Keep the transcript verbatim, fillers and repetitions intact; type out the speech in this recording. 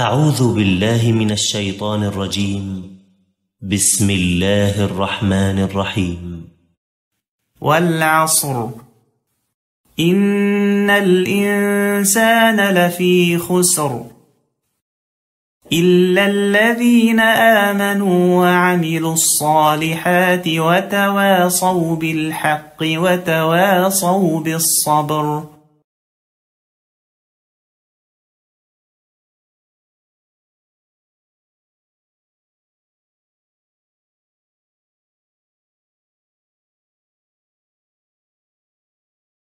أعوذ بالله من الشيطان الرجيم. بسم الله الرحمن الرحيم. والعصر إن الإنسان لفي خسر إلا الذين آمنوا وعملوا الصالحات وتواصوا بالحق وتواصوا بالصبر.